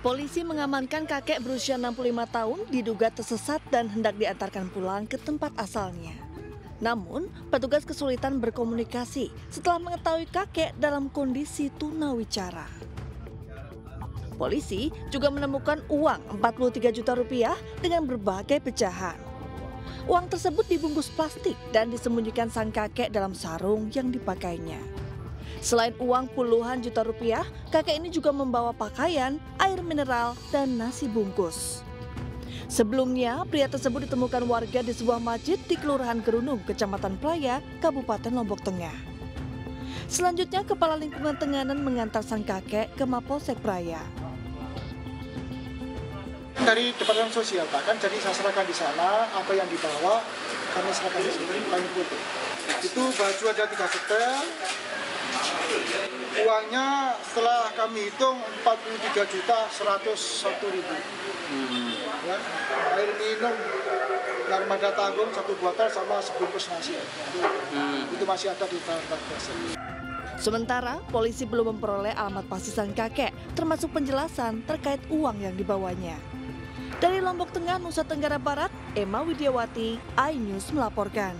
Polisi mengamankan kakek berusia 65 tahun diduga tersesat dan hendak diantarkan pulang ke tempat asalnya. Namun, petugas kesulitan berkomunikasi setelah mengetahui kakek dalam kondisi tunawicara. Polisi juga menemukan uang 43 juta rupiah dengan berbagai pecahan. Uang tersebut dibungkus plastik dan disembunyikan sang kakek dalam sarung yang dipakainya. Selain uang puluhan juta rupiah, kakek ini juga membawa pakaian, air mineral, dan nasi bungkus. Sebelumnya, pria tersebut ditemukan warga di sebuah masjid di Kelurahan Kerunung, Kecamatan Praya, Kabupaten Lombok Tengah. Selanjutnya, Kepala Lingkungan Tenganan mengantar sang kakek ke Mapolsek Praya. Dari Departemen Sosial, bahkan jadi saya serahkan di sana, apa yang dibawa, kami serahkan di sini, kain putih. Itu baju ada 3 setel. Uangnya setelah kami hitung 43.101.000. Ya, air minum armada tanggung 1 botol sama sebungkus nasi. Itu masih ada di tempat tersebut. Sementara polisi belum memperoleh alamat pasti sang kakek, termasuk penjelasan terkait uang yang dibawanya. Dari Lombok Tengah, Nusa Tenggara Barat, Emma Widiawati, iNews melaporkan.